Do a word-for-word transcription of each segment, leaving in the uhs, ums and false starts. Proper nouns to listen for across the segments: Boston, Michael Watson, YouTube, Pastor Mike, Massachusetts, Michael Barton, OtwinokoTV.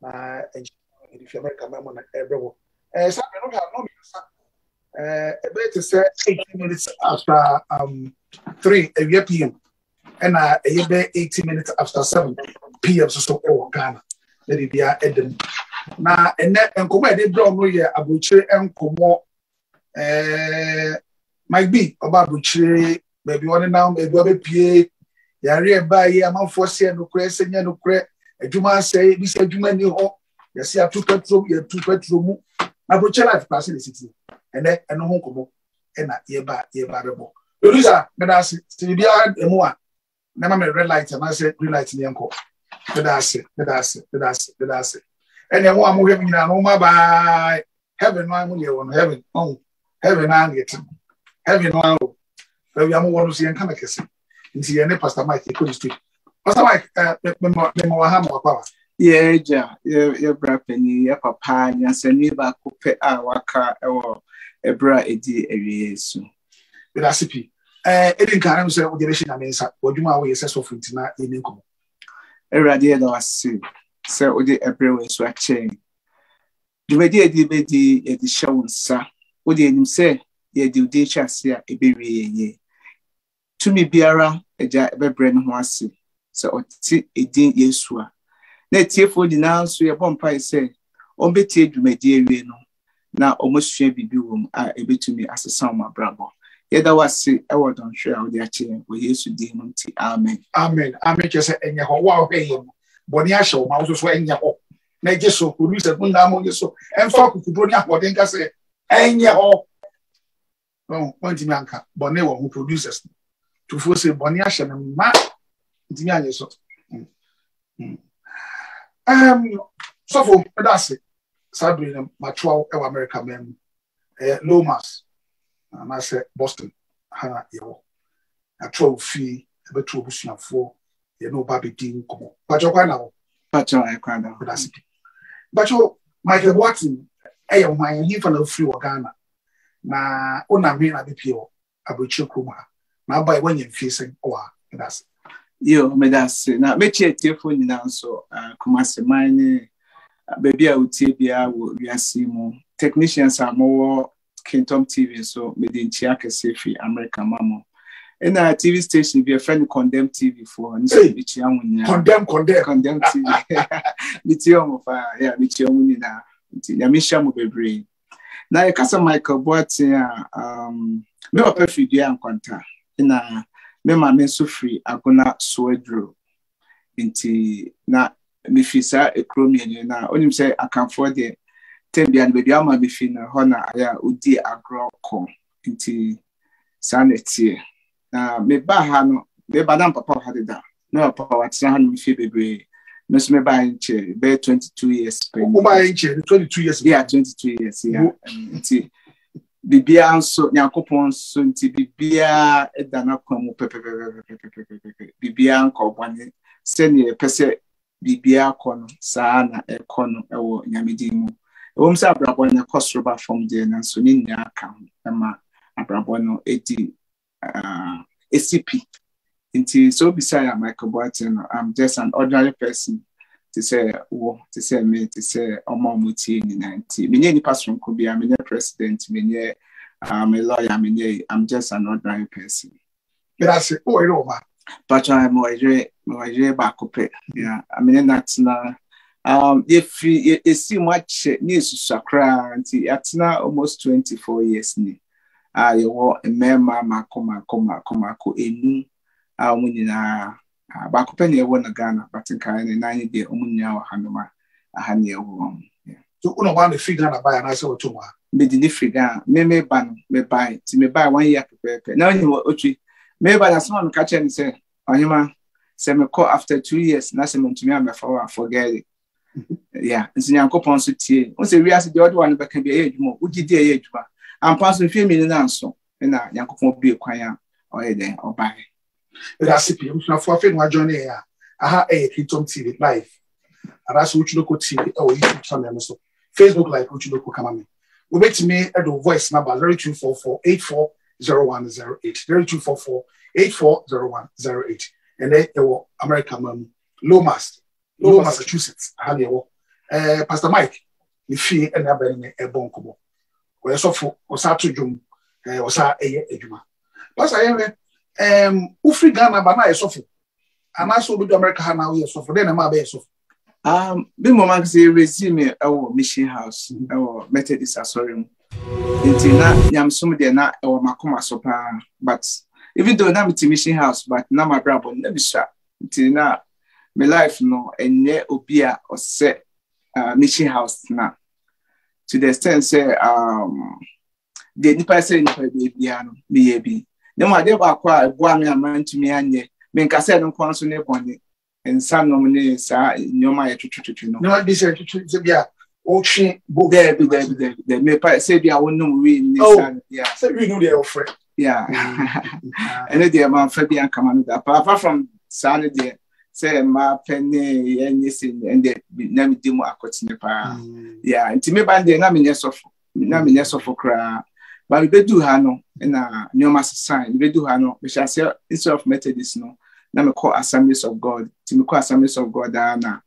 na if you America na na everywhere eh say no have no me eh ebe to say eighteen minutes after um three p m and I ebe eighteen minutes after seven p m so so e Ghana na dey bia edem na ene enkomo e dey draw no here abuchire enkomo eh Mike B oba abuchire baby one now e go be pie ya re ba ye amanfo se no kure se nya no kure adwuma say bi se adwuma ni ho ya se atupatro ya tupatro mu abuchire life pass the city ene eno ho komo e na ye ba ye ba rebo Elisa me na se se bia emu a na ma me red light na se green light ni enko That's it, that's it, that's it, that's it. And then one more heaven, no more by heaven, my money on heaven, oh, heaven, I get heaven. Oh, we are more to see and come and kiss him. You see, any Pastor Mike, you couldn't speak. Pastor Mike, the more hammer power. Yeah, yeah, your brapping, your papa, and your neighbor could pay our car or a bra a day every year soon. The recipe. I didn't can't say what direction I mean, what you might be successful in income. Every day I see, so the appearance were changed. The media did be the shown, sir. What did him say? Ye do de chassia a baby ye. To me, Biara, a jabber brain was so tea a din yesua. Let tearful denounce your bumpy say, O betted you may dear reno. Now almost share be doom are a bit to me as a summer bravo. Yet I was say, I would not share their chain. We used to demon tea. Amen. Amen. Amen. Just any wow, hey, Boniasho, Mouse, when you're up. Make just so, who is a Mundamo, you so, and folk who brought up what Inca say, and you're all. No, pointing Anka, Bonewa, who produces to force a Boniash and Matt Diana. So, um, so for that's it. Sabrina, my twelve American men, Lomas. And I said, Boston, Hannah, you a troll fee, a bit of bush and four, you know, Baby Dean, come on. But you're going now. But you're going now. But you, Michael Watson, I am my infant free Ghana. Na ona mean, I be pure, I will choke now by when you're facing or that's it. You, Medas, now make your telephone now, so come as a mine. Baby, I would tell you, I would see more. Technicians are more. Kingdom T V, so made in Chiaka Safi, American Mamma. And our T V station be a friend condemned T V for condemn, condemn, condemn T V. Lithium of yeah, lithium now. Yamisha Mubebrain. Now, a cousin Michael bought um, me a perfect year and contact. And I made my men so free, I go not sweat drew. Into not me fisa a chromium now. Only say I can afford it. Tembian baby ama bifina hona ya udi agro ko inti sanity na me ba ha no me ba dan papa ha da no papa wa tsa ha no fi bebre no se me ba inche be twenty-two years pe o ba inche twenty-two years yeah twenty-two years yeah inti bibia nso yakopon so inti bibia e da na kwa mu pepe pepe bibia nko bwane se ne pese bibia kono saa na e kono e wo nyamidi mu Homes are Brabon, a cost robber from the Nansonin account, Emma, a Brabono, eighty, uh, A C P. Until so beside Michael Barton, I'm just an ordinary person to say, oh, to say me, to say, oh, Mom, in ninety. Many person could be a mini president, many, I'm a lawyer, many, I'm just an ordinary person. But I say, oh, over. But I'm already, already back up. Yeah, I mean, that's not. Um, if you see much news, Sakra, auntie, at now almost twenty-four years. I wore a man, mamma, coma, coma, coma, co, a new, I win a bacopenny, one a Ghana, but in kind of ninety day, Omunia, Hanoma, a honey one. So, one of the figure by an answer to one. Made the figure, may may ban, may buy, to me buy one year prepared. Now you were Ochi, may by the small catcher and say, Onima, send me call after two years, nothing to me before I forget it. Yeah, and so I'm going to tea. Once we ask the other one, but can be a age more. Would you dear age? I'm passing a few million answer, and I can be a choir or a day or buy. The recipe was not for my journey. I had a Kingdom T V live, and that's what you look at T V or YouTube channel. So Facebook like what you look at me. We wait me at the voice number zero two four four eight four zero one zero eight zero two four four eight four zero one zero eight, and then there were American Lomas. Low Massachusetts, Haniwo, eh, Pastor Mike, ni fi ena benene ebon kubo. Oye sofu, osa tujum, eh, osa eye ejuma. Pastor Ewe, um, ufri Ghana bana esofu. Anaso bidu America hana uye sofu, dene ma be esofu. Um, bimo magzi resume ewo mission house, ewo Methodist asorium. Inti na, nyamsumu de na ewo makuma sopa, but even though na miti mission house, but na ma brabo, nebi sha. Inti na, my life no enye obia or set uh mission house na to the extent say um the nipa say nipa bia no me bi na ma dey ba kwa bua me amantumi anye me nka say no kon so ne boni ensanom ne sa nyoma ye tututu no no this tutu bia o twi go there be there be there me pa say bia wonum we ni sa yeah say we no dey offer yeah and dey ma fa bia kama no da apart from sa ne dey say my penny anything and the name demo akotine pa yeah ntime ban dey na me nyesofo na me nyesofo kra ba we do ha no na nyoma sign we do ha no we shall say instead of Methodist no na me call Assemblies of God ntime call Assemblies of God na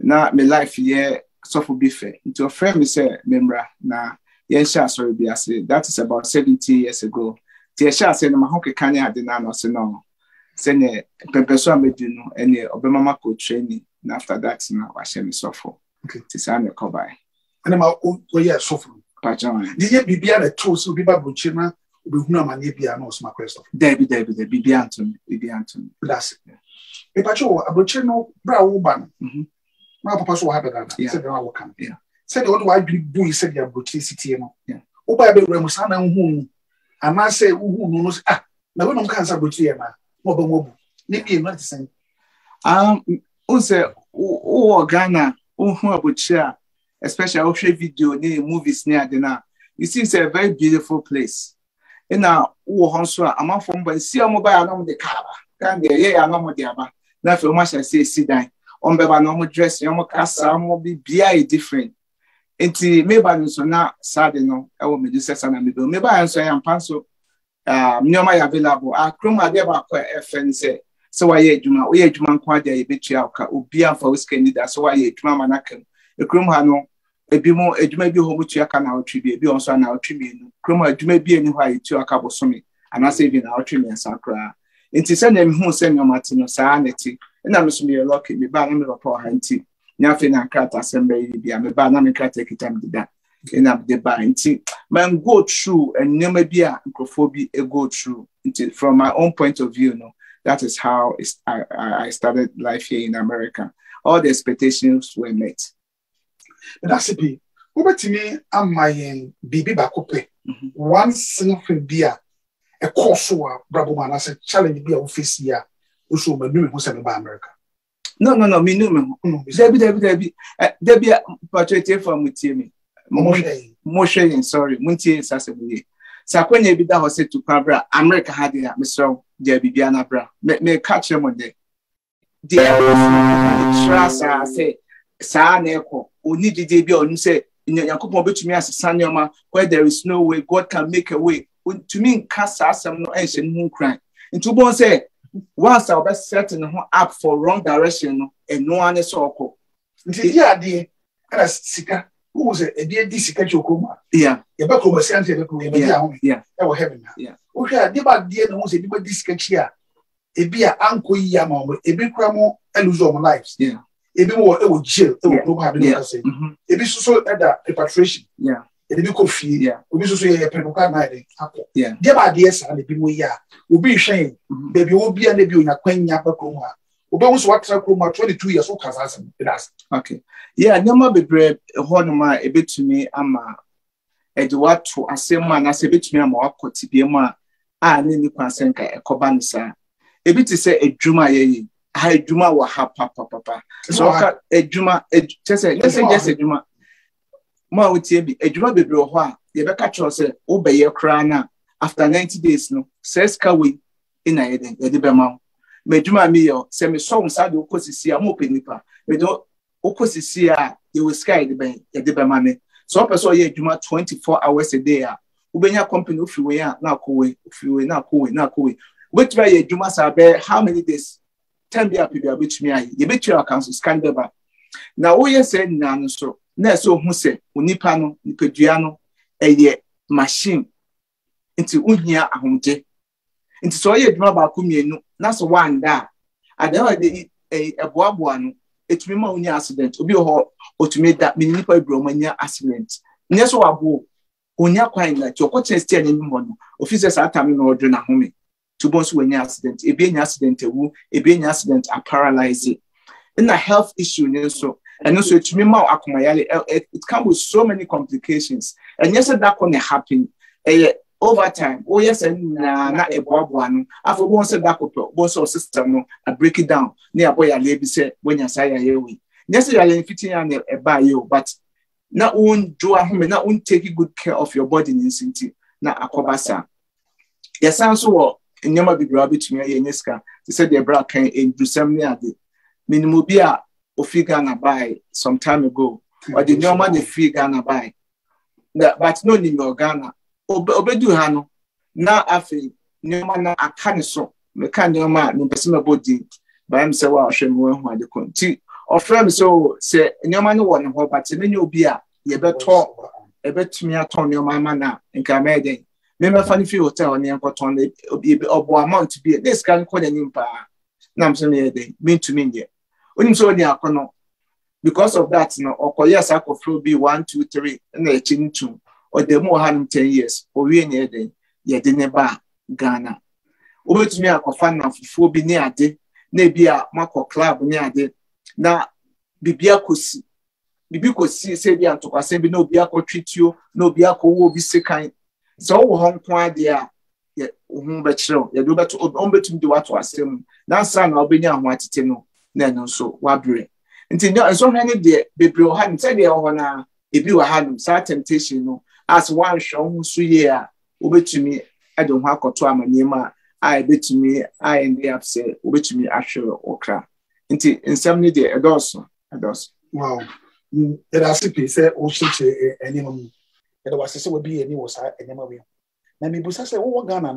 na me life here sofo be fair into friend me say memra na yen sha sorry be as that is about seventy years ago the sha say na mahoke kan ya de na no say no Sene Pepeso Medino and the Obama co training, and after that, now I shall be suffer. Okay, this I'm a cowboy. And I'm our own way suffer. Pajan, the year be a toast will be Babu Chima, will be no man, be a no smart question. Debbie, Debbie, the Bibi Anton, Bibi Anton. That's it. A patrol, a Buchino, Bravo Ban. My papa so happy that, said our camp. Yeah. Said all I do is said your brutality. Yeah. Oh, by the Ramusana, whom I must say, who knows, ah, no one can't sabotage. Um, also, oh Ghana, oh, especially our video, movies near the you see, it's a very beautiful place. And now, oh, I'm from by see a mobile along the car. Can they, yeah, I'm not the now, for much I say, see, die. On Baba normal dress, your castle will be different. And maybe so now, sad no, I will be just as an amigo. Maybe I am pencil. Um, no, my available. I come at a friend say, so I ate Juma, we ate Juman Quadia, a bitch, or be a false candidate, so I ate Mamanakan, a crum hano, a bimo, a Juma be home to your canal tribute, be also an out tribune, crumma, you may be anywhere to a cabo summit, and I save in our tribune and sacra. It is send them who send your Martino sanity, and I must be a lucky, be banner of poor hunting, nothing and crat assembly, be a banner and crat take it time to that. In up the bind, man go through and no maybe a microphobia go through. From my own point of view, no, that is how I, I started life here in America. All the expectations were met. That's it. Over to me, I'm my baby bakope. One single beer, a course for Bravo man. I said, challenge be office here. Also, my new house about America. No, no, no, me, no, no, Debbie, Debbie, Debbie, Debbie, portrayed from with me. Motion, sorry, Munti is as a way. Saquene be that said to Cabra, America had it at Mister Debiana Bra. Let me catch him one day. Dear, I say, San Echo, who need the debut and say, in your couple to me as a Sanyama, where there is no way God can make a way. To me, cast us some no ancient moon crying. And to one say, once our best setting up for wrong direction and no one is so. Yeah, dear, Sika. Who was a dear Disicatio? Yeah, your buckle was sent to the yeah, that were heaven. Yeah, oh, yeah, dear, dear, no, was a dear Discatia. It be an uncle Yamo, a big cramo, and lose our lives. Yeah, it be more, it would chill, it would have been say. It be so at that repatriation. Yeah, it be coffee. Yeah, we be so say a penucan night. Yeah, dear, dear, and the people we are will be ashamed. Baby will be a debut in a queen Yapacoma. twenty-two years old, okay. Yeah, no be brave, Honoma, a bit to me, Ama. Edward to a same man as a bit to me, I'm awkward to be a man. I need a cobanisa. A bit to say a Juma, a high Juma or papa, papa. So a Juma, a just a just a Juma. More would be a Juma be broha, the Becatcher said, obey your crana after ninety days, no, says Kawi in a heading, a debamount. Meduma meal, semi song sad, of course, you see a moping nipper. We don't, of course, you see a you will sky the bank, a debba money. So, I saw you do twenty four hours a day. Ubenya company, if you were now going, if you were now going, now going. Which way you must have how many days? Ten be up, you are which me. You bet your council scandal. Now, all you said, Nan, so, Nesso, who said, Unipano, Nipediano, a ye machine into Unia a home day. Into so ye drama bakumino, that's one da. I never did a boab one, it remember Unia accident, to be a hall, or to make that mini bromania accident. Nesso abo, Unia quine like your coach is telling him, officers are coming or doing a home. To boss when you accident, a being accident, a woo, a being accident, a paralyzing. In a health issue, so and also to me, more it comes with so many complications. And yes, that can happen over time. Oh, yes, and not a bob one. After once a dark boss or system, I break it down. Near boy, I lay said when you say, I hear we. Yes, you are fitting and a bio, but not won't draw home and not won't take good care of your body in city. Now, a cobasa. Yes, I'm so. In your baby rabbit, you are they said their bra can do some near the Minimubia or Figana by some time ago, or the normal the Figana by. But no name or Ghana. Obedu Hano. Now I feel no man a caniso, mechanical man, no person about it, by himself, I shall know why the country. Or friend so say, no man one, but in your beer, you bet talk, a bet to me at on your mamma and come again. Remember, funny few hotel on the uncle Tony or Boamont to be this can call an empire. Namson, mean to mean yet. When so near Cono. Because of that, no, or Koyas Ako flow be one, two, three, and a chin two, or the more than ten years, or we near day, yet in a bar, Ghana. Over to me, I could find out for be near day, maybe a Marco Club near day. Now, Bibia could see. Bibi could see, say, be unto us, and no Biako treat you, no Biako will be sick. So Hong Kong, dear, yet Humberto, you do better to do what was him. Now, son, I'll be young, what to know. Then, so, wabri. And so many dear, Bibro hadn't said their honor if you had such temptation, as one shown so yeah, over to me, I don't walk or twa my name. I bet to me, I and the upset, over to me, actual or crap. And in seventy day, a dozen, a dozen. Wow, it has to be said, oh, such a animal. There was so be any was I and never will. Mammy Busa said, oh, Ghana.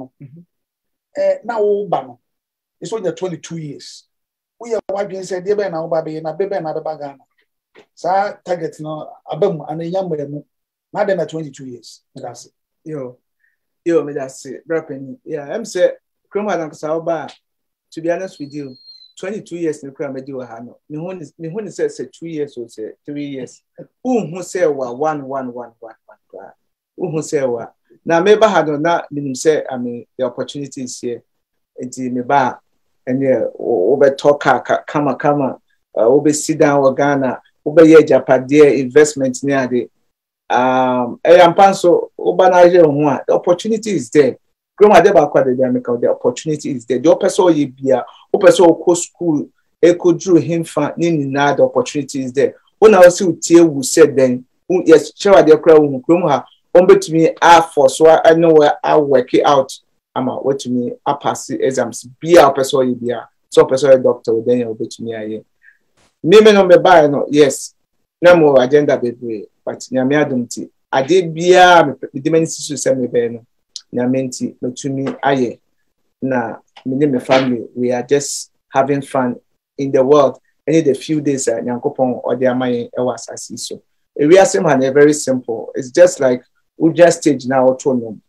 Now, old Bano. It's only twenty two years. We are wiping said, dear Ben, our baby, and a baby, and a bagana. Sir, target no abum and a young man, madam at twenty two years. That's it. Yo, yo, me that's it. Rapping. Yeah, I'm said, Cromwell, Sauba. To be honest with you, twenty two years in Cram, I do a hano. Me when it says two years or say three years. Whom who say one, one, one, one. Who say what? Now, maybe I don't mean say, I mean, the opportunities here. It's in the bar and yeah, over talk, come, come, over sit down or Ghana, over here, Japan, dear investments near the um, I am Panso, Obanaja. The opportunity is there. Grandma Deba quite the the opportunity is there. The Opeso Yibia, Opeso Co School, Echo Drew him for Nina, the opportunity is there. When I was with Tia, who said then, yes, sure, dear Crown, Grandma. To me, I for so I know where I work it out. I'm out. What to me, I pass the exams. Be our person, be a so person, doctor. Then you'll be to me. I me no me buy no. Yes, no more agenda baby. But nyame adumti. I did be a the demands to send me be no. Nyamenti no to me. I na me and my family. We are just having fun in the world. Any the few days I nyankopon or the amaye ewas asiso. We are simple and very simple. It's just like. We just stage now autonomous.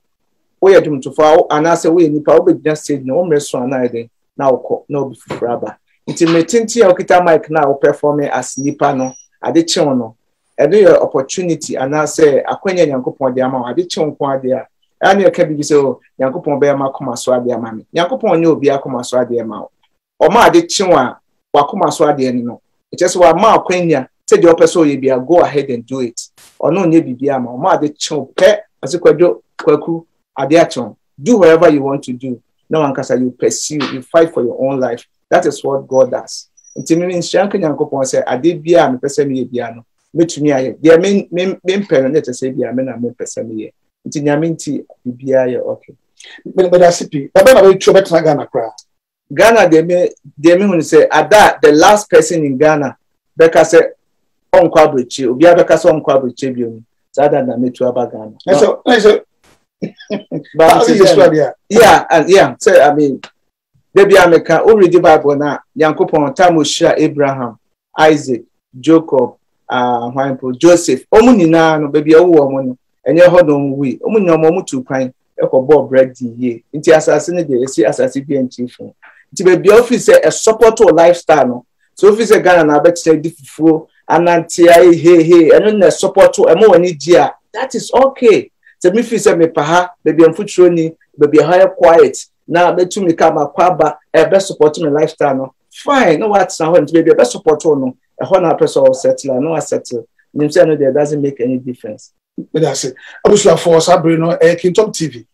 We are doing to follow, and I say we in the just stage no restaurant either. Now no before forever. Intimating Okita Mike now performing as Nipano at the Chono. And your opportunity, and I say a queen and Yanko Pondiamo at the Chon Quadia. And your cabby so Yanko Pombama come as well, dear mammy. Yanko Ponyo be a come as well, dear mouth. Or my de Chua, Wakuma Swadi and no. It's just what Ma Quenya. Said your person, be a go ahead and do it. Or no, maybe be a mama, the chump, as you could do, quaku, adiaton. Do whatever you want to do. No one can say you pursue, you fight for your own life. That is what God does. And to me, in Shankin and Copon said, I did be a person, me piano. But to me, I dear main parent, let us say, be a man, I'm a person here. It's in Yaminti, be a okay. But I see, but I will trouble Ghana crowd. Ghana, they may, they may say, at that, the last person in Ghana, Becca said, on Quabrichi, Biabacas on Quabrichibium, Sada and Mituabagana. So, but yeah, and yeah, so I mean, Debiamica already Bible now, Yankopon, Tamusha, Abraham, Isaac, Jacob, ah, uh, Joseph, Omunina, no baby, oh woman, and your home on we, Omunina, Momu to crying, Echo Bob Brady, ye, into assassinated, see assassination chief. To be officer, a support to lifestyle. So if it's a gun and I bet say different, and anti, hey, hey, and then support to a more energia. That is okay. So me feel say me paha, baby, I'm futuroni, baby, higher quiet. Now, let me come a quaba, a best support my lifestyle. No. Fine, no, what's now, and baby, a best support to no. A hundred person or settler, no, I settle. You say no, there doesn't make any difference. But that's it. I wish you for us, I bring on Kingdom T V,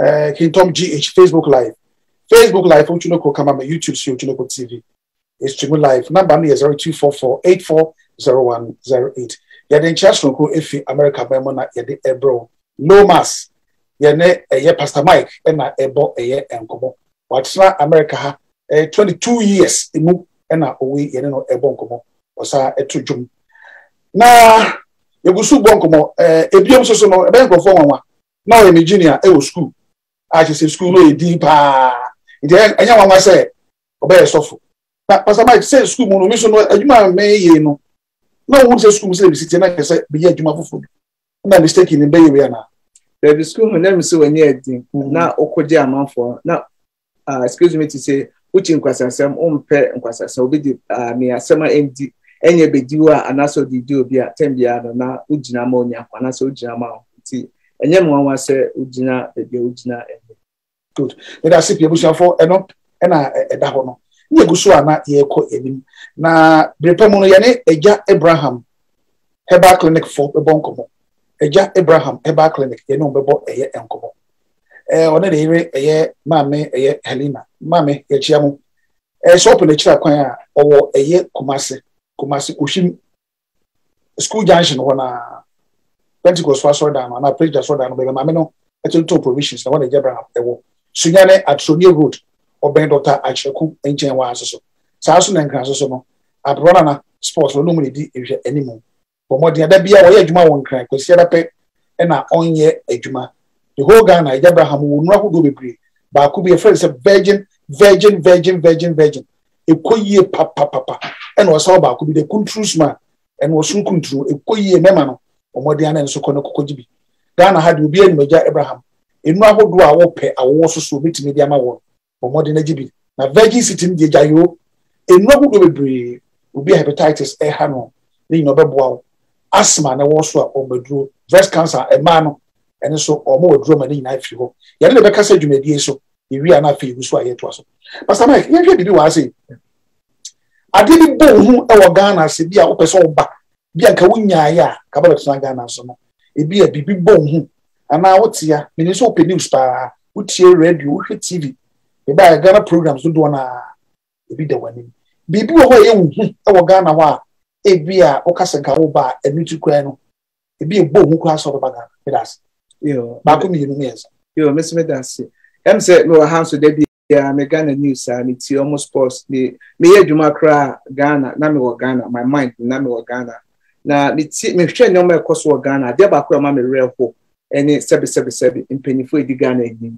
uh, Kingdom G H, Facebook Live. Facebook Live, which you know, come on my YouTube, so you know, T V. It's streaming live. Number is zero two four four eight four zero one zero eight. You're the international call if you America, Bemona, you're the Ebro. No mass. You're Pastor Mike, and I Ebo, a year and Kobo. What's not America? twenty-two years, and I away, you know, Ebon Kobo, or Sir Etujum. Now, you go so bonkomo, a B M so no, a bank of one. Now in Virginia, I was school. I just say school, no, deep. I know what I say. Obey a sofa. But Pastor Mike says school, no mission, no, you may, you know. No one says school, say, sitting like I said, be yet you must food. No mistake in the baby, Rihanna. The school, and then so near thing. Now, Okodia, man for now, excuse me to say, which in Quasasam, own pair and Quasasam, be the mere summer empty, and ye be doer, and also the do be at ten yard, and now Ujinamonia, and also Jama, tea, and then one was said Ujina, the Ujina. Good. Let us see people shall fall and up and I at the honor. You go so are not here caught in na Brepamono Yane, a Jack Abraham, Heba Clinic for a bonkomo, a Jack Abraham, Heba Clinic, a number bought a year and como. On any year, a year, Mammy, a year, Helena, Mammy, a chiamo, a soap in a chair, or a year, Kumasi, Kumasi Ushim School Junction on a Pentecost was so down, and I played the soda and Mamino, a total provisions, the one a Abraham, a war. Sunyane at Sonia Road, or Ben Doctor Acheku, and Jen Wasso. Sasun and Cransosono, at Ronana, sports will normally be any more. But more than that, be away, Juma won't crank, because the other pet and our own year, a Juma. The whole Ghana, Abraham will not go be free, but could be a friend, a virgin, virgin, virgin, virgin, virgin. A coy papa, papa, and was all about could be the country's man, and was soon control a coy memano, or more than so Konokojibi. Ghana had to be a major Abraham. In Raho do our pay, I also submit to media my work, or more than a gibbet. Now, Virgin sitting the Jayo, in Raho do be will be hepatitis, a hano, the Nobel, asthma, and also overdrew, breast cancer, a man, and so or more drum and in knife. You have never cast you may be so, if we are not feeling so. I hear to us. Pastor Mike, you have to do as it. I didn't know who our Ghana said, be a open soul back, be a Kawunya, Cabaret Ghana, so it be a baby bone. And now what's here? Minister open news star, which here radio, which T V. The buy Ghana programs don't wanna be the one. Baby, our Ghana wa, a beer, Okasanka Oba, and Nutuquano. It be a bone who class over Bagana, with us. You, Bakumi, you know, you know, Miss Medancy. M said, no, hands to Debbie, I'm Ghana news, and it's almost post me. Me, you might cry Ghana, Nami Ghana, my mind, Nami Ghana. Now, me, sure no more cost for Ghana, there back where mammy real hope. Any sebi sebi sebi in penifo di Ghana ni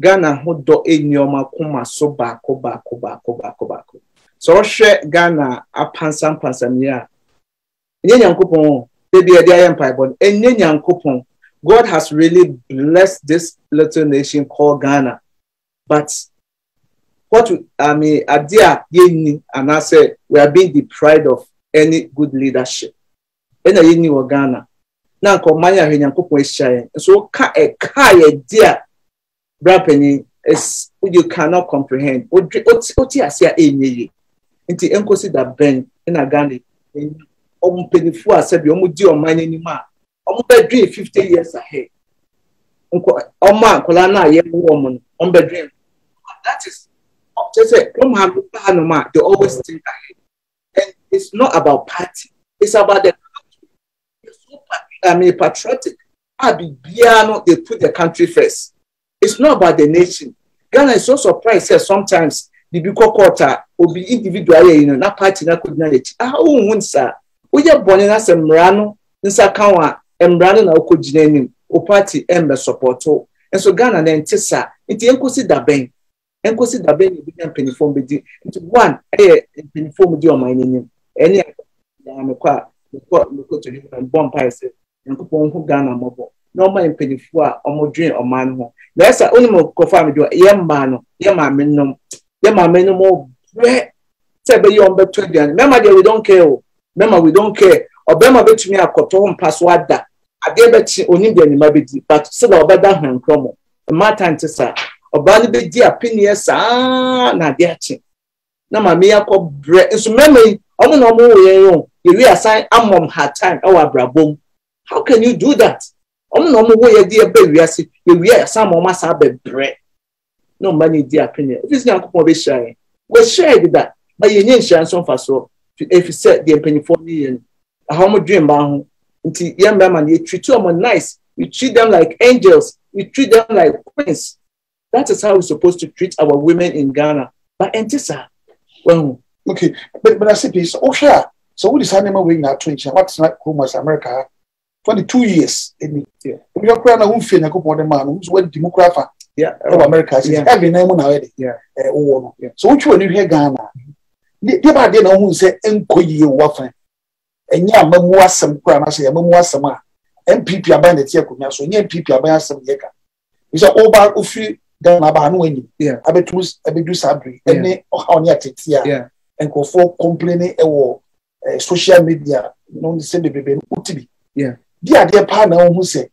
Ghana ho do enyoma kuma so baako baako baako baako baako so ohwe Ghana apansa pansam ya enye nyankopon baby e dey empire born enye nyankopon. God has really blessed this little nation called Ghana, but what I mean adia yenni and I say we are being deprived of any good leadership ena yenni wa Ghana. Now, come my young couple is shy. So, a car, dear Brappenny, is you cannot comprehend. What I say, a million. And the uncle said that Ben in a gun, and on penny four, said, you would do a man any man. On bed dream fifty years ahead. Uncle, on man, Colana, young woman, on bed dream. That is, just say, come have no man, they always think ahead. And it's not about party, it's about the I mean, patriotic. I be piano. They put the country first. It's not about the nation. Ghana is so surprised that sometimes the big quarter will be individual. You know, not party, not coordinate. Ah, oh, unsa. We are born in us embrano. Unsa kanwa embrano na ukojineni. O party embe supporto. And so Ghana na ntisa. Inti enkosi daben. Enkosi daben. Ibi na peniform bedi. Inti one. Eh, peniform bedi o mainini. Eni I'm a car, the court look to him and bomb I said, and coupon who gun a mobile. No man penny for or more dream or man home. That's the only more confined to a young man, young man, no, young man, no more bread. Say, but you on but twenty, and remember, we don't care. Remember, we don't care. Or Bema bet me a cotton password that I gave bet only the animabity, but so about that hand crumble. A matter to sir, or badly dear piniers, ah, na dear chin. Now, my mere cop bread is memory. I'm no more. You reassign I'm on her time, our brabom. How can you do that? I'm no more, dear baby. I see you reassign on my sabbath bread. No money, dear opinion. If it's not going to be shy, we'll share with that. But you need chance on for so if you set the penny for me and how much dream bound until young man, you treat them nice, you treat them like angels, you treat them like queens. That is how we're supposed to treat our women in Ghana. But Antissa, well, okay, but but I said this. Okay, so what is animal wing now? Twenty. What's not home as America? Twenty-two years. Yeah. We are crying. I won't feel like a poor man who's went to Mukrafa. Yeah. Of America. Yeah. Every name on already. Yeah. Oh no. So which one you hear Ghana? The the bad day now who say enkoyi wafen. Enya amemwa semkwa na say amemwa sema. M P P aban neti akunya so enya M P P aban semyeka. We say oba ofi Ghana ba no eni. Yeah. Abetu abedu sabri. Ene oni atetia. Yeah. Enkofo complaining ewo social media no say the bebe utibi. Yeah. Dia dia pa na who say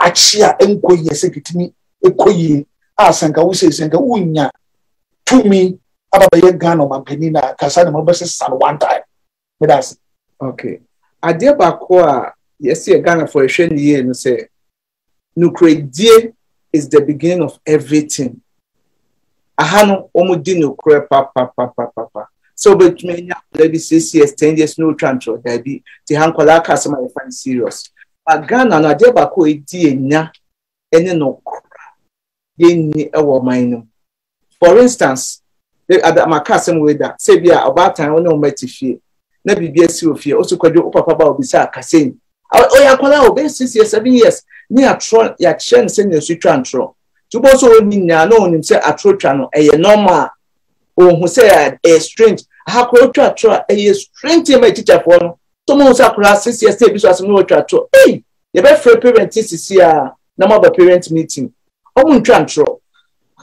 achia enkoyi say kitimi ekoyi asanka wo say senka unya to me abaye Ghana man penina kasa na mabese san one time. But that's okay. Ade ba ko a yesi Ghana for ehwe ni e no say nukredie is the beginning of everything. Ahanu omudi nukre pa pa pa pa pa pa. So between ya lady six years ten years no transfer there be the hankola kasa man find serious. But Ghana na ade ba ko e die nya ene no kra. Ye ni ewo man no. For instance, at my cousin with that, say, be about time on no mighty fear. Never be a seal fear, also called your papa about Bissar Cassin. Oh, yeah, call out six years, seven years. Near Tron, your chin send your street tantro. To both old men now know himself a true channel, a normal. Oh, who said a strange, how could you try a strange my teacher for? Tomorrow's a class six years, they was no tantro. Hey, your best friend parent is here, number parent meeting. I won't tantro.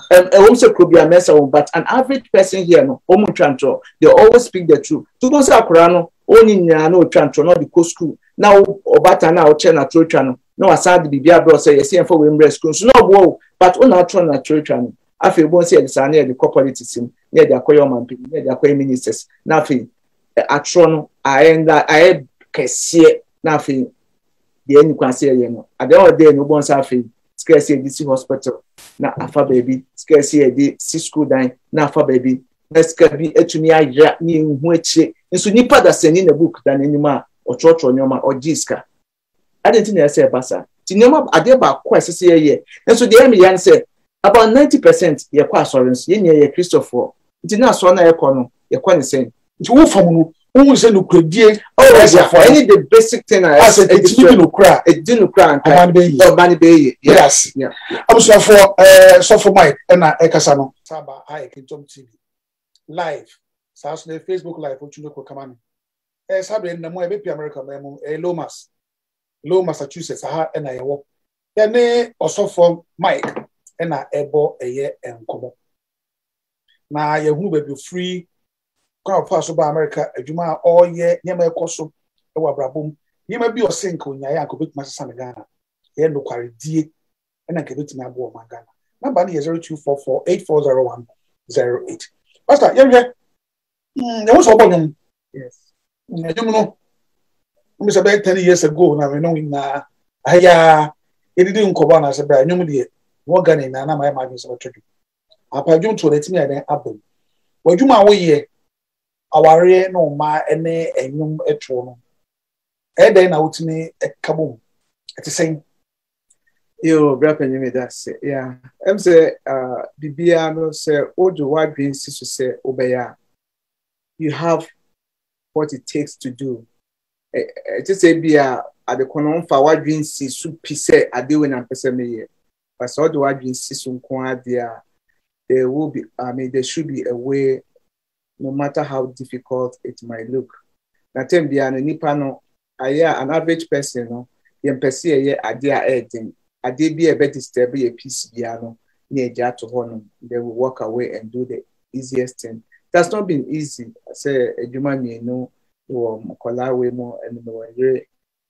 Um, a homestead could be a mess, but an average person here, no, homo chantro, they always speak the truth. To those are Corano, only no chantro, not because school. Now, or better now, China True Channel. No, aside the Bibia bro say, yes, for women's school. So, no, whoa, but on our Trona True Channel. I feel one say the near the corporatism, near the Aquaman, near the Aquaman ministers, nothing. At Trono, I end that I can see nothing. The end you can say, you know, at the other day, no one's having. Scarcely this hospital. Na afa baby. Scarcely a day. Six school dine. Na afa baby. Let's get me a tunia yap me in which and so nipa that send in a book than any ma or church or nyoma or jiska. I didn't think I said basa. Tinoma are there about quest a year. And so the enemy answer about ninety percent your quas or ye Christopher. It did not swan a corner, your corner saying. It's all from who is a nuclear. Oh, as for any the basic thing I said, it didn't cry, it didn't cry, and money bay. Yes, yeah. I was for uh, so for Mike and I Casano, Saba, I can jump T V live, Saturday Facebook live, which you look for command. As I've been the more baby America, a Lomas, Low Massachusetts, aha, and I walk. Then they also for Mike and I able a year and come up. Now you will be free. Pass over America, a Juma all year, Yamel Cosso, a Wabraboom. You may be a sink when I could beat my son Ghana. Here no quarry, dear, and I can beat my boy, my Ghana. My bunny is zero two four four eight four zero one zero eight. Pastor, you're here. There was a woman. Yes. I don't know. Miss about ten years ago, now we know in a higher. It didn't come on as a brand new dear. One gun in an amount of my children. I presume to let me at an apple. Well, you my way. Our rear no ma any a num a tron. And then out me a kaboom. At the same. You rapping you me that's it. Yeah. M say uh Bibiano say oh the white green sister say obeya. You have what it takes to do. It just say be a at the conon for white green sea soup piece at the win and person me. But so the white green sea soon quite there there will be I mean there should be a way. No matter how difficult it might look. Natem biano nipa no aya an average person no yem pese ye ade a edin ade bi e be disturb ye peace biano ni eja to hono they will walk away and do the easiest thing. That's not been easy. I say ejuma mi no wo mkola we mo and no we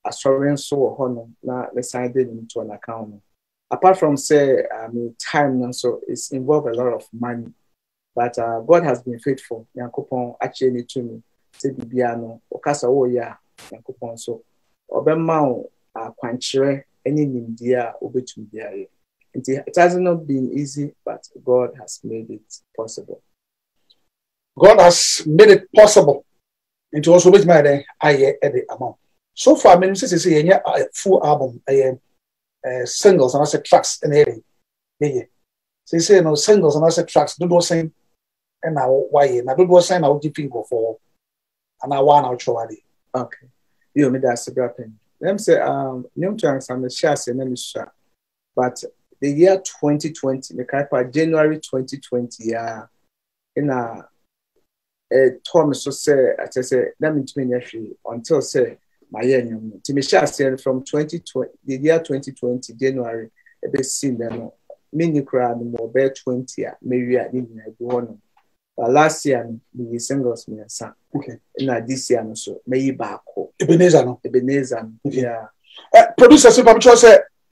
assurance so hono na decided into an account. Apart from say I mean time now, so it's involved a lot of money. But uh, God has been faithful. Yankopon actually to me. Say bibiano okasa wo ya Yankopon so obema o akwanchire any nimdia obetum dia ye. It has not been easy, but God has made it possible. God has made it possible. Into also which my I every amount. So far, many say say any full album, I Uh, singles and I said tracks in every day. So you say no singles and I said tracks, do those same and now why now do those same I'll deep go for an hour and outro a day. Okay. You mean that's a good thing. Let me say um new tracks and the share say name is share. But the year twenty twenty, the Kaipa January twenty twenty yeah in a a Tom so say I say let me mean actually until say my year, Timisha from twenty twenty, the year twenty twenty January. A bit seen them. Many crowd more bear twenty. Maybe I didn't have one. But last year the singles me sang. Okay. And this year so maybe back. Ebenezer no. Ebenezer. Yeah. Producer supervisor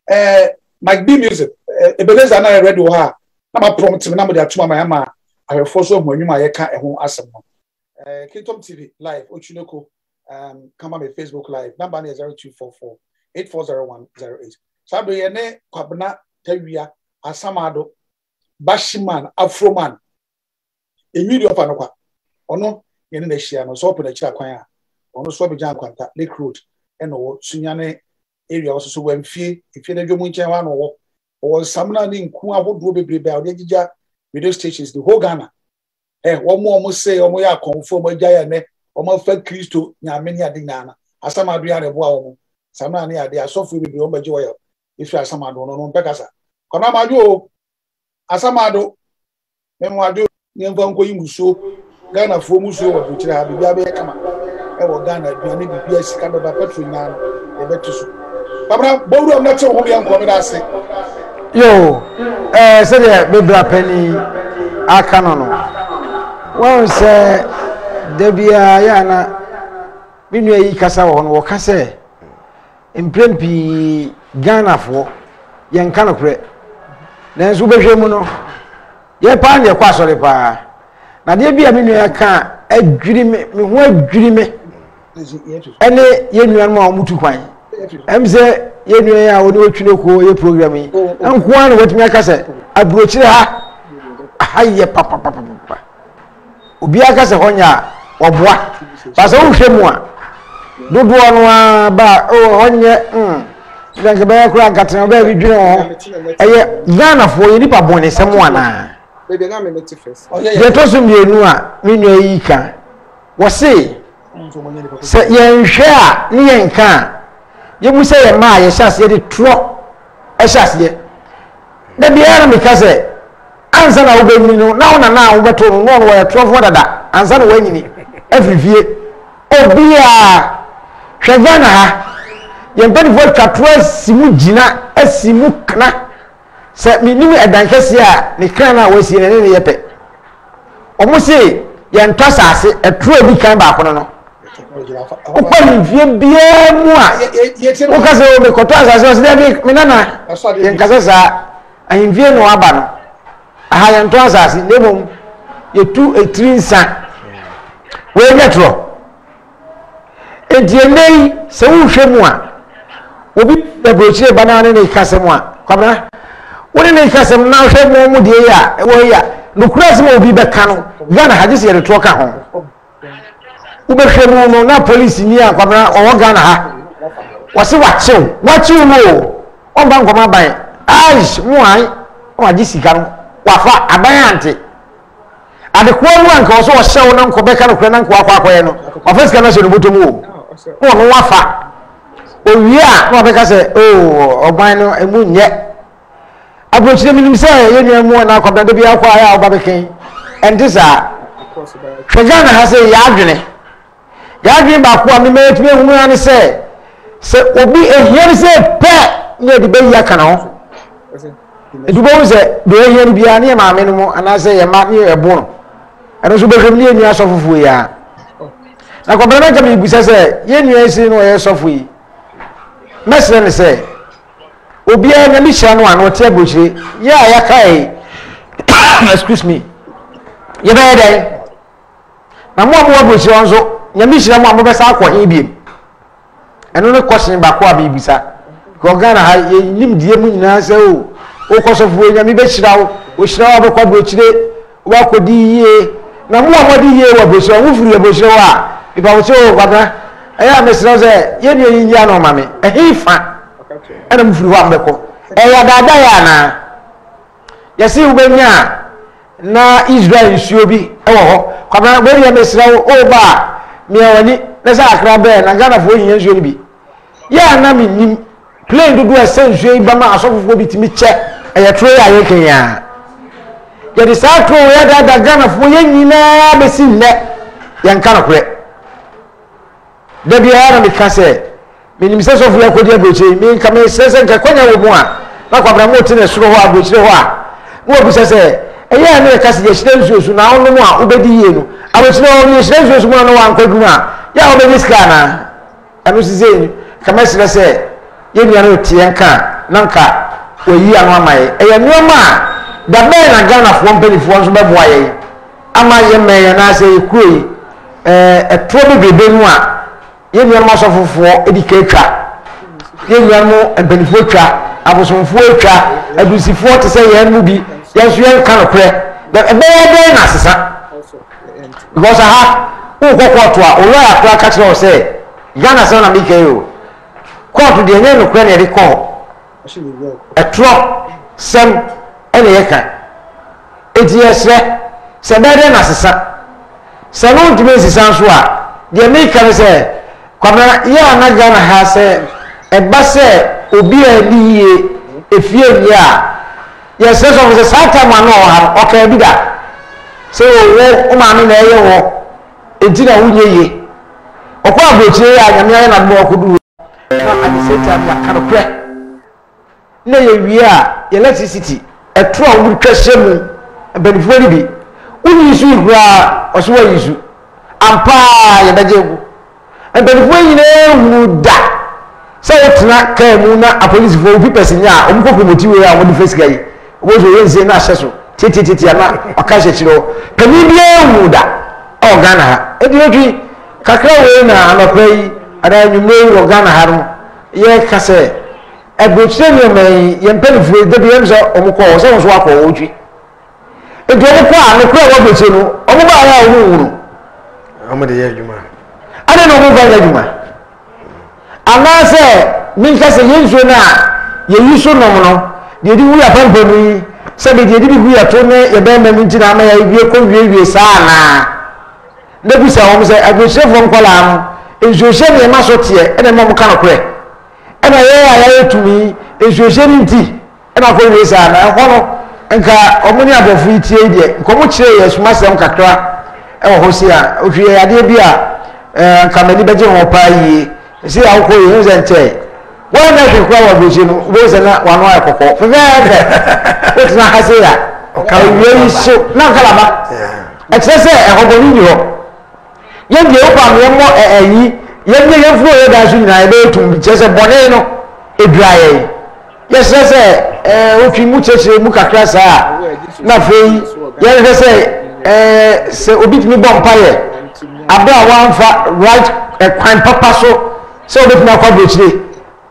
say, Mike B music. Ebenezer na ready to ha. Na ma prompt me na mo dey atuma my ma. I have force of my new my can ehun asem no. Eh Kitom T V live Otwinoko. Um, come on my Facebook Live. Number is zero two four four, eight four zero one zero eight. Sabu yene kwabna tewia asamado bashiman afroman. Emiri ofa no kwa. Ono yene na share no so open the chira kwan ya. Ono so be jan kwanta Lake Road eno sunyane area wo so so wamfie efie na dwomu nche wa no wo. Wo samna ni nku ahodo bebrebe a odejija radio stations the whole Ghana. Eh wo mo mo say wo ya confirm agya ne. Omo fa Kristo nyameni ade nyana asamadu ya rebo awo samana ni ade asofu bibiri o baje oyo ifi asamadu no no mpekasa kona maju o asamadu memo adu nyemba nko yimuso Ghana fo muso wo butira abibia be kama e wo Ghana aduane bibia sika baba petrol nyana e betuso babra boru am na che ho bia nko me da se yo eh se dia bibra pani aka no no won se Debia yana minua yi kasa won wo ka se imprem pi Ghana fo yenka no kure na nsu behwe mu no ye pa ne kwa sori pa na de bia minua ka adwiri me me ho adwiri me ene ye nua no amutu kwan em se ye nua ya woni otwine ko ye program yi anko an wetumi aka se abrochire ha aye pa pa pa pa obi aka se honya oboa pasa uhwemu a dodo ono ba onye mm nka ba yakura nkaten ba bi dwine ho eye Ghana fo yini pa bone semo ana bebe na me meti first de to so mienu a menu yi ka wo se se yenhwe a ni yenka ye mu se ye ma ye hyase de tro e hyase ye na biara me ka se ansa na obemi no na ona na obeto no no wo ye tro fo dada ansa na wanyini every vie obia hwevana ha yempani vodka twelve simu jina asimu kana se minimu edankese a ne kana wa sie ne ne yepe omo se yentwa sase etro bi kan ba kono no opani vie bia mu a okaze o be kotwa sase se bi minana yenkase sa ahimvie no aba no aha yentwa sase nebom yetu etrinsa we metro edemei se uhwemu a obi debrochire banane ne kasemu a kwabra woni ne kasemu na uhwemu mu die ya we ya nukura sema obi beka no ya na hajisi ya to ka ho ubehwemu no na police ni a kwabra owo Ghana ha wase wachew wachew mo omba ngoma ban aish muai o hajisi ka no wafa aban ante and the one one cause was shown on Quebec and Ukrainian Quaquano. Of his cannot to move. Oh, Wafa. Oh, yeah, what I say, oh, Obino and Moon yet. I brought him in himself, you know, more now compared to be a choir of Babakin. And this are Trajana has a yardine. Gagin bakwa mi me tumi hunu ani se se obi ehia se pe na de be ya kana ho. Edubo se do ehia bia na ma me no mo ana se ye ma ye ebo no. Eno so be family ni asofufu ya. Na ko bana jam ibu se se ye ni esi no ye sofu yi. Message ni se obi e na mi hia no ana ote agbochire ya ya kai. Excuse me. Ye be dey. Na mo mo agbochire onzo Yamisha Mabasa for Ibium. And only question about Quabi Bisa. Gogana, Lim Diamina, so, O Cos of William Bishra, which now have a quadrature, what could ye? No more what ye were Bush or Wolfrey Bushua. If I was so, brother, I am Miss Rose, Yenny Yano, mammy, a heifer, and I'm through Wambeco. Ayada Diana. Yes, you win ya. Na Israel should be. Oh, come on, William Miss Row over. Miawani nesa akrabe na gana fo yin nsuo ni bi ya na mi nim plane dudu ese nsuo ba ma asofofo bi timi che eye tray aye kenya ya di sa tro ya da da gana fo yin na be si le ya nka na kure de bi ara mi kase mi nim se so fu ya kodi aboche mi nka me se se nka kwanya wo mu a na kwa bra mo ti ne suro ho aboche ho a wo bu se se eye na kase ye shire nsuo su na onu mu a obedi ye no I was no mission was one one could not. Yah, baby, scanner. I was saying, Commissioner said, You know, Tianka, Nanka, where you are my a new man. The man I got off one penny for one's boy. Am I a man? I say, Queen, a probably Benoit. You know, most of four educator. You know, a benefactor. I was on four car. I do see four to say, and movie. Yes, you can't pray. But a man, sir. Because aha, who go court to a lawyer to catch no say, Yana son of Mikeo. Court to the name of Granny Recall. A truck, some, and a car. Eight years, Sabadan assassin. Salon to Missus Ansua, the American say, Commander Yanagana has a basse, Obi, if you are. Yes, that's what the Satan Manoa, okay, be that. So, oh, mammy, there you are. It didn't ye. Or probably I am not more could do. At the same time, I cannot pray. No, we are electricity, a troll with question, a benefit. When you see, or so you see, and pie and a jewel. And then when you know that, so it's not Kamuna, a police for people saying, yeah, I'm going to do it. I want to face guy. What you raise in our Titi titi ama akashe chiro pemibie wuda ogana ediogi kakra we na anopai ada nyumwe ogana haru ye kase ebuchire ni mai ye mpelifire de bi emzo omuko so so akọ oji ediogi kwa ne kwa wa beche no omuba ara wuwuru amade ye juma ana no omuba ye juma anase min kase yenzo na ye yiso no mono de di wu ya pambomi sabi de bi guya to ne ye be mami ntina ma ya wie ko wie wie saa na na bi sa won se agbesefo nkola am ejoje ne ma so tie e na ma muka no kure e na ye ya ya etumi ejoje ni nti e na ko wie saa na ho no nka omuni adofu itie die nko mu kire ye suma sem kakra e wo ho se a ohwie ade bi a nka mani beje ho pa yi se ya ko ye nze nte when I think what was in that one wife of all. It's not Hazia. Okay, really so. Not Calama. It's a Hobolino. Yet the open one more A E, yet the influence as you know to just a boneno, a dry. Yes, I say, Ukimuches Mukakasa, nothing. Yes, I say, say, Obit me Bompire. About one for right a crime papa so, so with my publicity.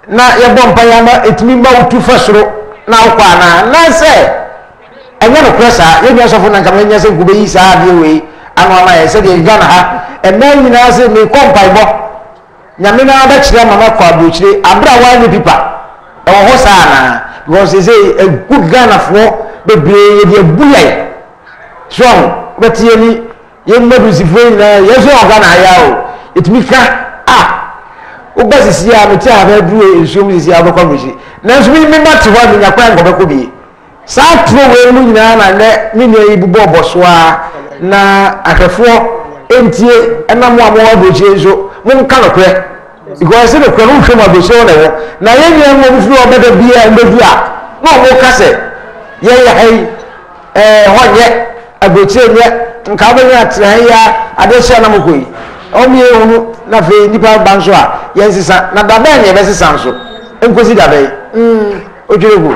Na ya bompa ya ma etimi ma utu fasoro na kwa na na se enye no pressa ye bia so funa nkama nya se gube yi sa bi we anwa na ye se de gana ha enna nyina se me kompai bo nya me na da kire mama kwa bo kire abra wa ni pipa e wo ho sa na because say a good gana fo be be ye de buya so but ye ni ye medu sifo na ye so gana ya o etimi ka Ubasisi ya mti abe duwe insumi zisi abe kwa mwishi. Na insumi mima tiwa minya kwa yanko bekubi. Saa tuwe mwini na hana ne mine ibubo boswa na akafuo Enti ena mu amu aboje zo mu kan okwe because say the kwenu hwe ma boso na wo na ye nyen mo bifu obeda bia mbedu a na omo ka se ye ye hai eh honye aboche nye nka abanya atran ya adesha na mukoi omi ehunu na fe nipa banzo a ye nsisa na dabe nye be sisa nso enkosi dabe mm ojurugo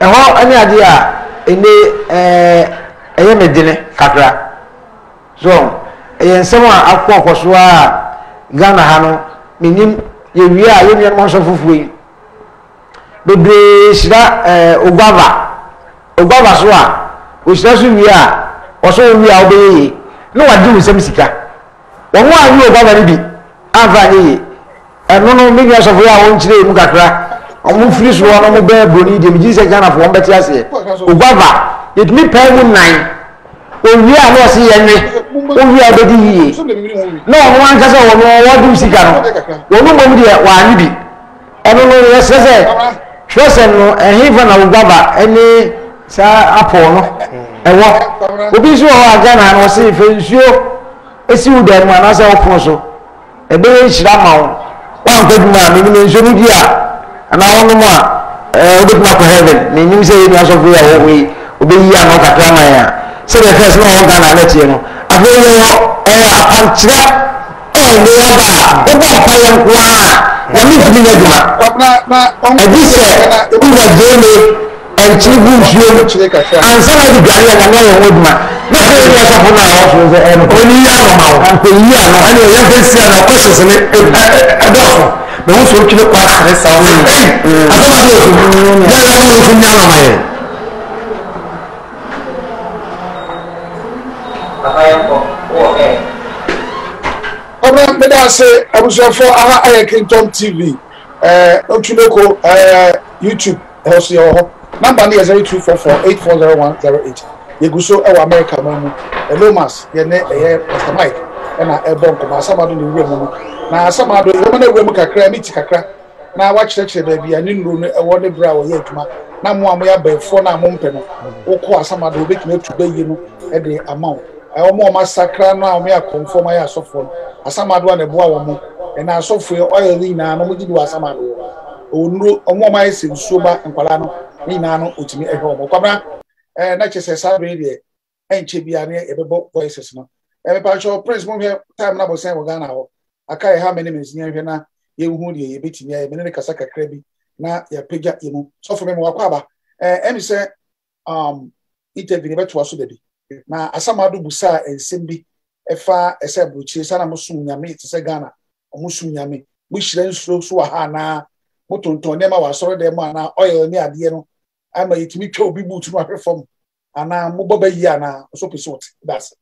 eho ani ade a ene eh eye medine kakra so eye nsema akwa okoso a Ghana ha no minim ye wi a ye nyen mo so fufuyi bebe sira eh ogwaba ogwaba so a o sira so wi a oso wi a obeye no wadi nsem sika won wa wi ogwaba ni bi ava ye eno no mi nyaso fu ya won chire mu kakra omo firi so won mo be broni de mi ji se Ghana fo won beti ase ogwaba it me pay won nine owi a no se yenwe owi a bedi yi no wan ka se won won du sika no won mo mu de wa ni bi eno no ye se se trust no ehin fa na ogwaba eni sa apo no ewo obi so wa Ghana no se fe nsuo esi u de ma na se ofo so ebe ye shira ma won wan ko du ma mi ni nsuo ni dia ana won mo a eh obi ma ko heaven ni ni se ni aso fu ya we obi ya no ka tra ma ya se de fes no won Ghana na tie no afi ni ho eh apanchira eh ni ya ba o ba pa yan kwa na mi ni ni juma na na on se o ba je me and she will show and some of the Ghanaian and all your old man. Nothing else upon our office and only Yamaha and Yamaha and your face and our questions and a dog. The most will kill a quack and sound. I don't know. There are no from Yamaha. Oh, man, but I say, I was for our Otwinoko T V, uh, Otwinoko, uh, YouTube, also. Number is zero two four four eight four zero one zero eight. You go so our America, hello, Mas, your name, Pastor Mike, and I bonk, somebody in the room. Now, some other women can cry, meet Kakra. Now, watch that baby, and in room, I want a brow yet. Now, one way I bear for now, Mompeno, or call some other big milk to pay you at the amount. I almost massacre now, may I conform my ass off for some other one a boy, and I so free oil in an only do as some other. Oh, no, on one my sin, sober and Palano. Nano Utimi Ehomo Cabra, and not just a Saturday, and Chibiani, a boat voices. Every patch of Prince Moon time number seven Ghana. I carry how many minutes near Vienna, you would ye beat me a minute Casaka Crabby, now your picture emu, so for me, Wakaba, and he said, Um, it had been better to us today. Now, as some other Busa and Simbi, a far as a bucci, Sanamosun Yami, Sagana, Musun Yami, which then slow Suahana, Muton Nema was sorry, their mana, oil near Dieno. I may meet your people to my reform, and I'm Moboba Yana, so pursuit. That's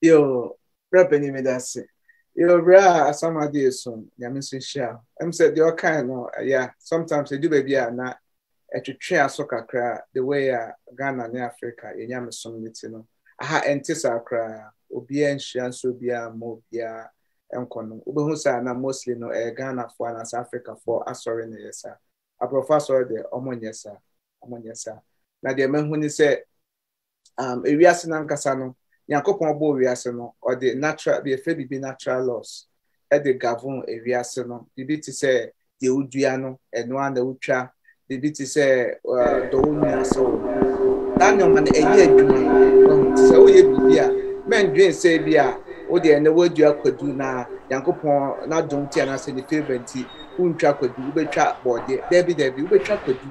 yo, rapping me, that's it. You're rare as some idea soon, Yamis Shell. I'm said you're kind, yeah. Sometimes they do baby and not at your chair soccer cry the way Ghana near Africa, in Yamison, you know. I had Antissa cry, Obien Shansobia, Mobia, and Cono, Ubuhusa, and mostly no Ghana for as Africa for Assorin, yes, sir. A professor, the Omon, yes, sir. Now the men who say, um, if we are seeing Casano, you are or the natural, be afraid be natural laws. At the government, if we are seeing, the bit is say the Udiano and one the Ucha, the bit is say the Unia so. That no man a year doing. So we be men dream say be a. Oh the end the world you are could do now. You are now don't tell us in the fifty. Uncha could do. We chat body. Debbie Debbie. We chat could do.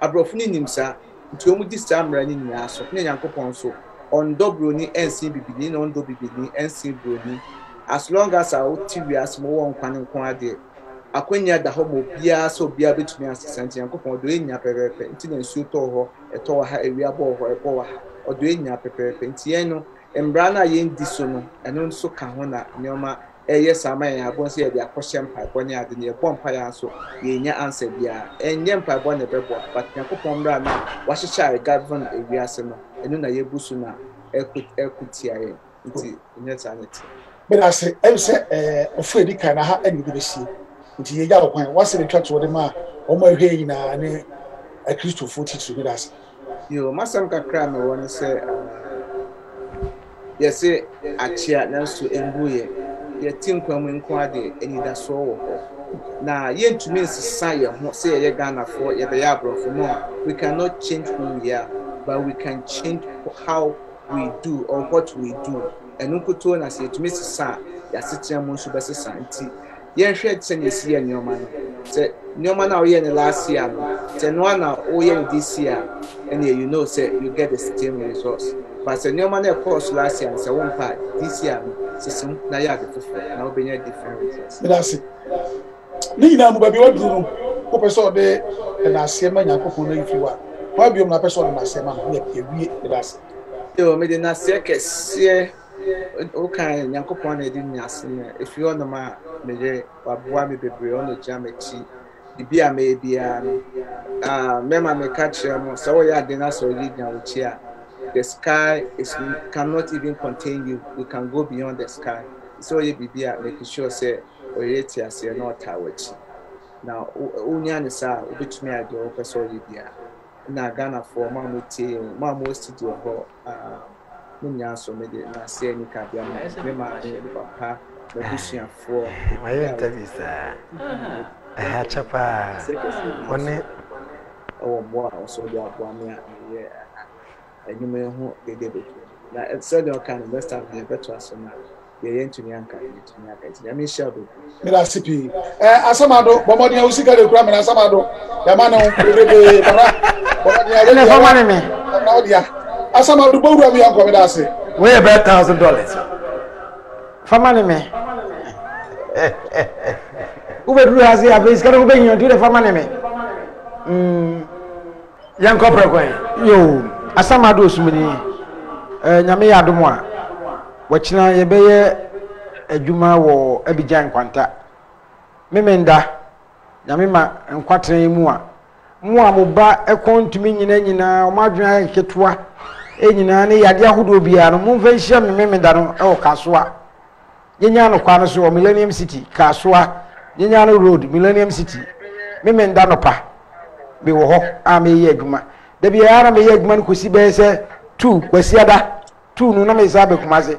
Abrofini nimsa nti omu this time running ni aso ne yankopon so on dobroni nc bibini no ndo bibini nc broni as long as our tv as mo won kwan nkon ade akwanya da ho mo bia so bia betumi asisante yankopon do enya pepepe nti na nsu to ho eto ha ewia bo ho eko wa odo enya pepepe nti eno embra na ye ndi so no eno nso ka ho na nyoma eye samaye abonse ye bia question pipe onye ade ne bompa ya so ye nya answer bia enye mpa bo ne bebo but yakopom ra na wa chicha government ewiase no enu na ye busu na ekuti aye nti nya sanity but I say I say eh ofedi kana ha enu de besi nti ye ja okwan wa se twa to de ma omo ehwe yi na ne a Christopher forty-two with us yo masam kakra me won say They say, I cheer now to Embuye. They think when we inquire any that's so. Now, yet to me, society, say, you're gonna for your diablo for more. We cannot change who we are, but we can change how we do or what we do. And Uncle Tone, I say to Missus Sa, you're sitting on Super Society. You're shed send this year, Newman. Say, Newman, our year in the last year, ten one our year this year, and you know, say, you get the same resource. But say, Newman, of course, last year, and say, one part this year, system, now you have to different, now be a different resource. That's it. Nina Mubabi, what do you know? Person there and I say, man, I could if you are. Why be a person and I say, man, we have made a circus. Okay, Yankopon didn't ask me if you on the man, Major, or Buami Bebrion, the Jamaica, the beer may be a mema may catch him, so I did not so lead now with here. The sky is cannot even contain you, we can go beyond the sky. So you be beer, making sure, say. As you're not tired. Now, Union is out, which may I do over Solibia. Now, Ghana for Mammoth, Mammoth City of Munya, so made it not say any cabin. Papa, the Lucian for my interviews. A hatchapa, one it or more, or so you are one year, and you may hold a debit. Now, it's so you can invest out the better summer. They ain't to me, Uncle. I mean, Shelby. Mirasipi. Asamado, Bomania, who cigar the grammar, Asamado, Yamano, Bomania, Asamado, Boga, Uncle Mirasi. We're about thousand dollars. For money, me. Who has the abyss got to bring you to the for money, me? Young Copper, you, Asamado, Sumini, Yamia Dumois. What now you be a Juma or a Bijan Quanta? Memenda Namima and Quatrain Mua. Mua Muba, a con to me in any now, Madrina Ketua, any idea who do be a moveation, Memenda or Casua. Yaniano Quanaso, Millennium City, Casua, Yaniano Road, Millennium City, Memendanopa. Be walk, I may Yegma. The Biara may Yegman Kusibese, two, Quesiada, two, Nunamizabe Kumaze.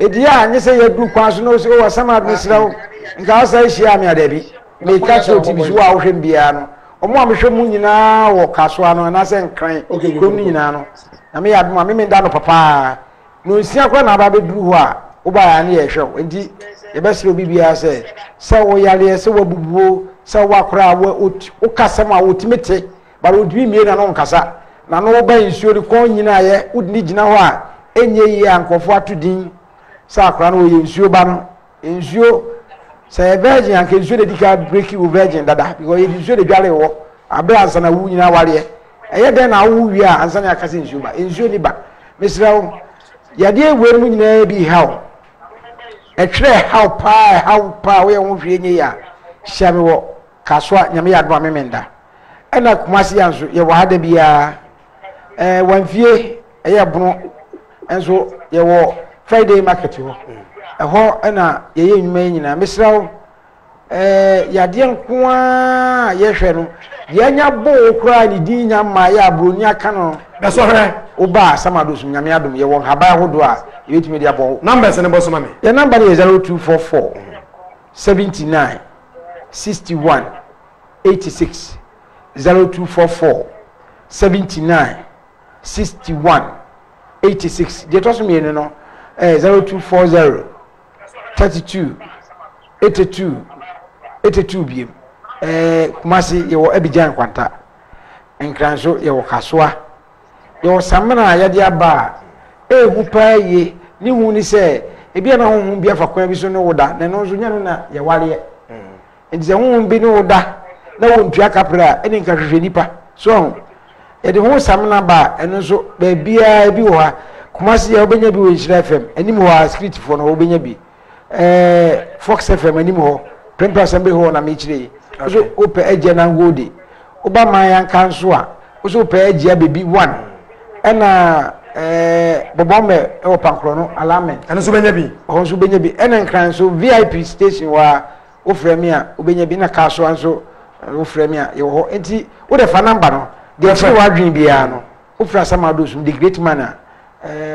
Edia, you say you do pass no so or some admissible. Gaza, she am your Debbie. May catch your T V out in Biano. Or Mamma Shomunina or Casuano and I send crying. Okay, Guminano. I may add my women down, Papa. No, see, I can't have a blue war. Oba and yes, show. Indeed, the best will be, I said. So, Yale, so Bubu, so Wakra, Okasama, Ultimate, but would be made an oncasa. Nano by sure the coin in I would need Nawa. Any uncle for to din. Sacran will ensure ban, ensure, say a virgin and can surely break you virgin that because it is surely galley walk, a brass and a wound in our year. And yet then, I will be and Sanya Cassin Juba, ensure back. Miss Row, your dear women may be how a tree how pie, how power won't be any year. Shamu Caswa, Yamia Bamenda. And like Massians, you had to be a one fear, a yabron, and so you were. Friday market, a whole and a young man, a Miss Row, a Yadian Qua, Yeshano, Yanya Bo cried, Dina Maya, Brunia Cano. That's all right. Oba, some of those Yamadum, you won't have a hoodwa, you eat me their ball. Numbers and a bosom. The number is zero two four four seventy nine sixty one eighty six zero two four four seventy nine sixty one eighty six. They toss me in no. zero two four zero thirty-two eighty-two eighty-two B M. Eh, Kumasi, you were Abidjan Quanta, and Cranzo, you were Casua. Your Samana, Yadia Bar, eh, who pay ye, new moon is a Biana won't be a for Quavision order, and no Zunana, Yawali. And the won't be no order, no one Jacapra, and in Carinipa. So, at the whole Samana Bar, and also the Bia Bua. Kumasi ya obenye bi wenchira F M enimu wa script for na obenye bi eh Fox F M enimu ho Premier Assembly ho na mechire so ope eje na ngode oba man yan kan so a so ope eje baby one ena eh bobome e opankro no alignment ena so benye bi ho so benye bi ena nkran so V I P station wa ofremi a obenye bi na ka so anso ofremi a yo ho enti wo de fa number no de so wa dwin bia no ofra samado so the great man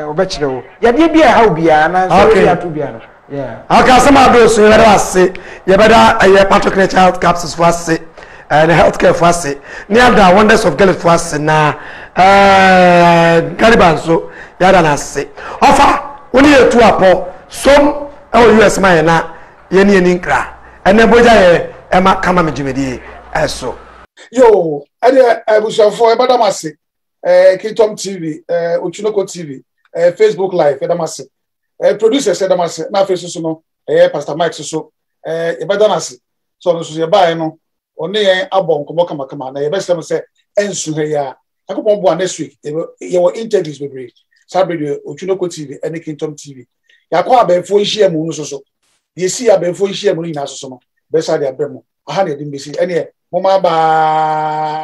obechiro ya bi bia ha obi ana so ya to bia no yeah aka some ados you better say you better your particular health capsules for say and healthcare for say near the wonders of God for say na eh galibanzo ya da na say offer only you to apo some us man na ye ni ni nkra ene boja ye e ma kama mejimedi eso yo ade abusafo e bada mase eh Kitom T V eh Otwinoko T V eh Facebook live e damase eh producers e damase na face so no eh Pastor Mike so eh e bada mase so no so ye bae no one yen abon ko kama kama na ye be se se ensu he ya akopon bo next week ye were interviews be break sabre Otwinoko T V ene Kitom T V ya kwa abefo hie mu no so so ye si abefo hie mu ni na so so no be sa de abremo aha na edimbe si ene mo ma ba